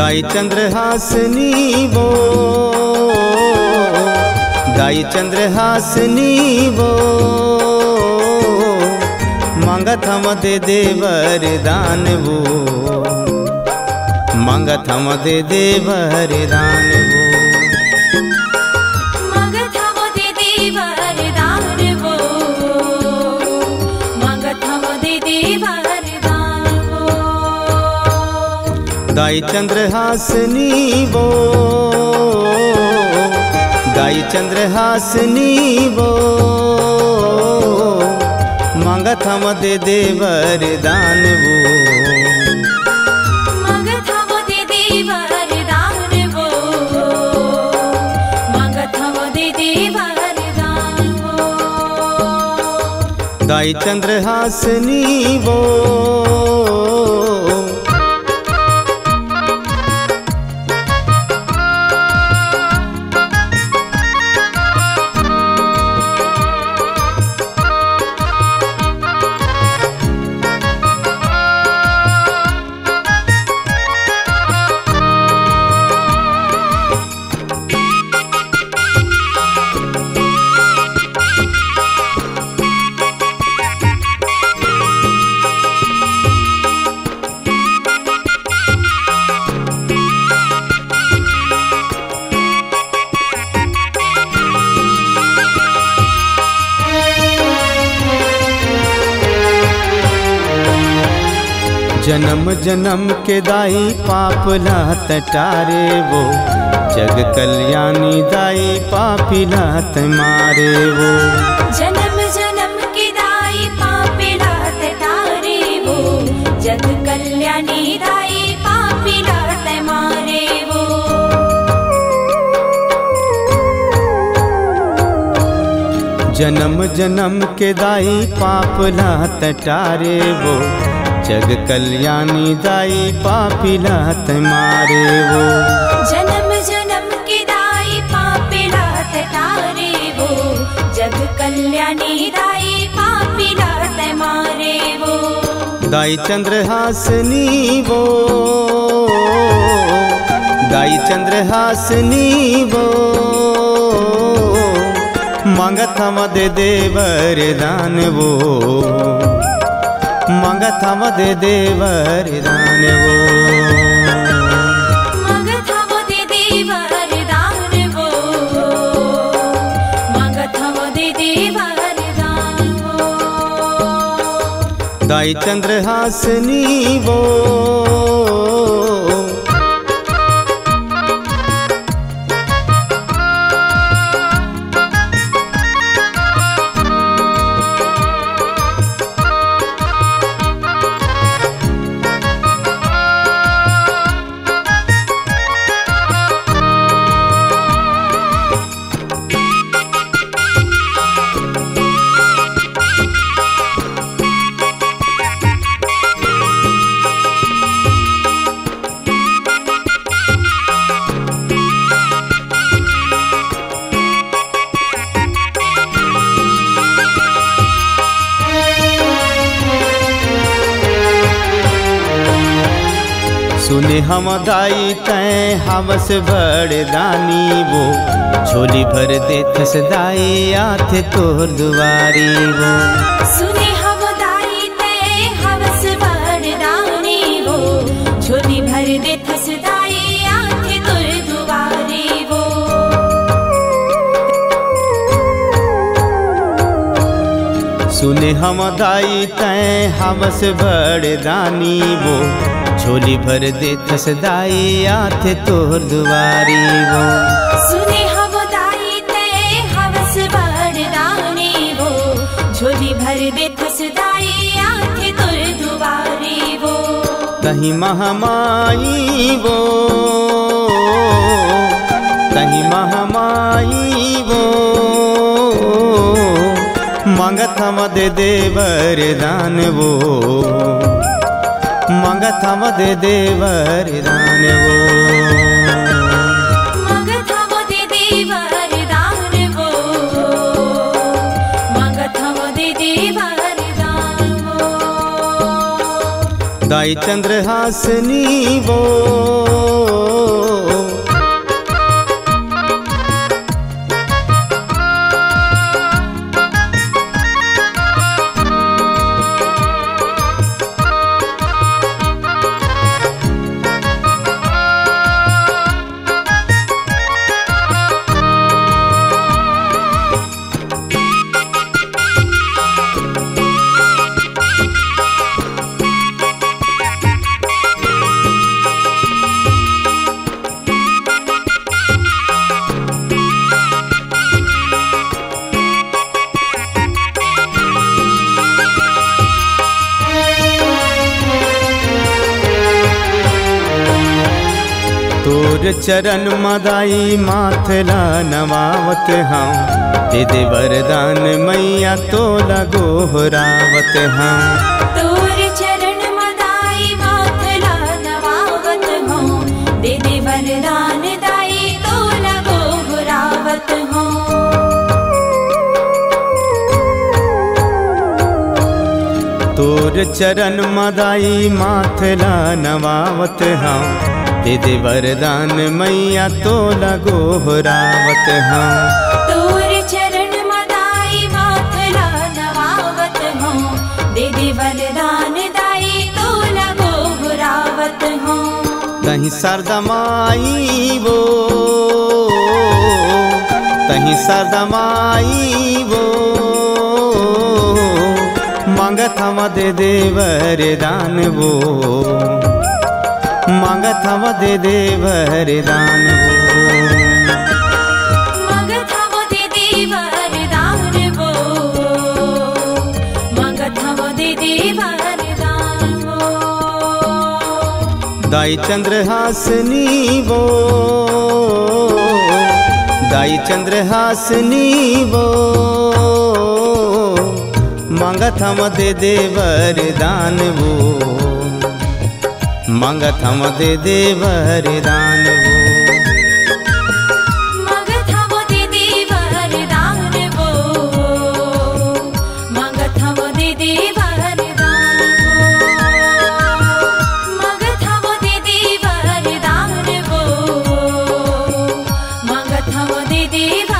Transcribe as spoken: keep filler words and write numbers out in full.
दाई चंद्रहासनी वो, दाई चंद्रहासनी वो, मांगत हम दे दे वरदान वो, मांगत हम दे दे वरदान वो, मांगत हम दे दे वरदान वो, मांगत हम दे दे वरदान वो, दाई चंद्रहासनी वो, दाई चंद्रहासनी वो, मांगत हम दे दे वरदान वो, मांगत हम दे दे वरदान वो, मांगत हम दे दे वरदान वो, दाई चंद्रहासनी वो। जन्म जन्म के दाई पाप लात टारे वो, जग कल्याणी दाई पापी लात मारे वो, जन्म जन्म के दाई पाप लात टारे वो, जग कल्याणी दाई पापी लात मारे वो, जन्म जन्म के दाई पाप लात टारे वो, जग कल्याणी दाई पापी लात मारे वो, जन्म जन्म के दाई पापी लात टारे वो, जग कल्याणी दाई पापी लात मारे वो, दाई चंद्रहासनी वो, दाई चंद्रहासनी वो, मांगत हम दे दे वरदान वो, मांगत हम दे दे वरदान वो, मांगत हम दे दे वरदान वो, मांगत हम दे दे वरदान वो, दाई चंद्रहासनी वो। सुने हम दाई तैं हवस वरदानी वो, झोली भर देथस दाई आथे तोर दुआरी वो, सुने हम दाई तैं हवस वरदानी वो, झोली भर देथस दाई आथे तोर दुआरी वो, सुने हम दाई तैं हवस वरदानी वो, झोली भर देथस दाई आथे तोर दुआरी वो, सुने हम दाई तैं हवस वरदानी वो, झोली भर देथस दाई आथे तोर दुआरी वो, तही महामाई वो, तही महामाई वो, मांगत हम दे दे वरदान वो, मांगत हम दे दे वरदान वो, मांगत हम दे दे वरदान वो, मांगत हम दे दे वरदान वो, दाई चंद्रहासनी वो। तोर चरण मदाई माथला नवावत हाँ दे वरदान मैया तोला गोहरावत हाँ। तोर चरण मदाई माथला नवावत हूँ दे वरदान दाई तोला गोहरावत हूँ। तोर चरण मदाई माथला नवावत हाँ दे वरदान मैया तोला गोहरावत हाँ। तोर चरण मदाई माथला नवावत हूँ दे वरदान दाई तोला गोहरावत हूँ। तहीं शारदा माई वो तहीं शारदा माई वो मांगत हम दे दे वरदान वो मांगत हम दे दे वरदान वो मांगत हम दे दे वरदान वो मांगत हम दे दे वरदान वो। दाई चंद्रहासनी वो दाई चंद्रहासनी वो मांगत हम दे दे वरदान वो मांगत हम दे दे वरदान वो मांगत हम दे दे वरदान वो मांगत हम दे दे वरदान मांगत हम दे दे वरदान वो मांगत हम दे दे।